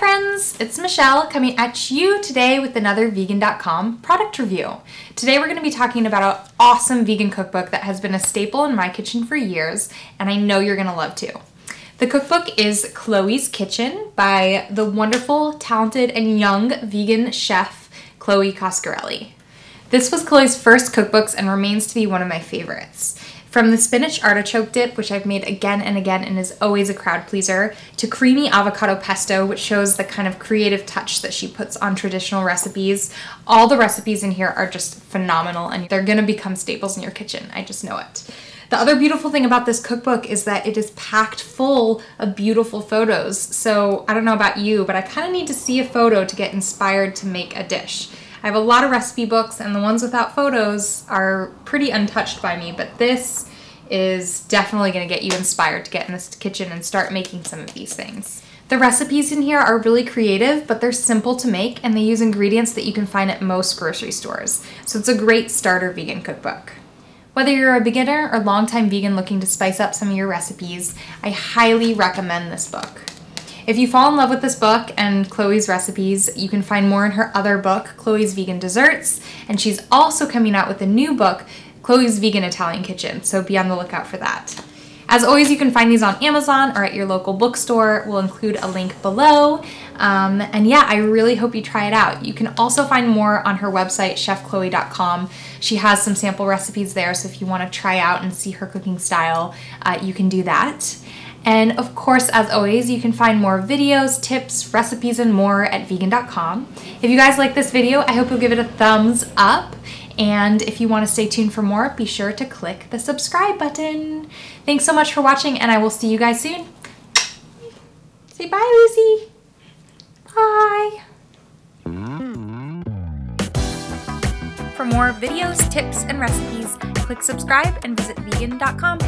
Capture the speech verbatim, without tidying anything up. Hi friends, it's Michelle coming at you today with another vegan dot com product review. Today we're going to be talking about an awesome vegan cookbook that has been a staple in my kitchen for years, and I know you're going to love too. The cookbook is Chloe's Kitchen by the wonderful, talented, and young vegan chef Chloe Coscarelli. This was Chloe's first cookbooks and remains to be one of my favorites. From the spinach artichoke dip, which I've made again and again and is always a crowd pleaser, to creamy avocado pesto, which shows the kind of creative touch that she puts on traditional recipes. All the recipes in here are just phenomenal and they're gonna become staples in your kitchen. I just know it. The other beautiful thing about this cookbook is that it is packed full of beautiful photos. So I don't know about you, but I kind of need to see a photo to get inspired to make a dish. I have a lot of recipe books, and the ones without photos are pretty untouched by me, but this is definitely going to get you inspired to get in this kitchen and start making some of these things. The recipes in here are really creative, but they're simple to make, and they use ingredients that you can find at most grocery stores. So it's a great starter vegan cookbook. Whether you're a beginner or longtime vegan looking to spice up some of your recipes, I highly recommend this book. If you fall in love with this book and Chloe's recipes, you can find more in her other book, Chloe's Vegan Desserts, and she's also coming out with a new book, Chloe's Vegan Italian Kitchen, so be on the lookout for that. As always, you can find these on Amazon or at your local bookstore. We'll include a link below. Um, and yeah, I really hope you try it out. You can also find more on her website, chef chloe dot com. She has some sample recipes there, so if you want to try out and see her cooking style, uh, you can do that. And of course, as always, you can find more videos, tips, recipes, and more at vegan dot com. If you guys like this video, I hope you'll give it a thumbs up. And if you want to stay tuned for more, be sure to click the subscribe button. Thanks so much for watching, and I will see you guys soon. Say bye, Lucy. Bye. For more videos, tips, and recipes, click subscribe and visit vegan dot com.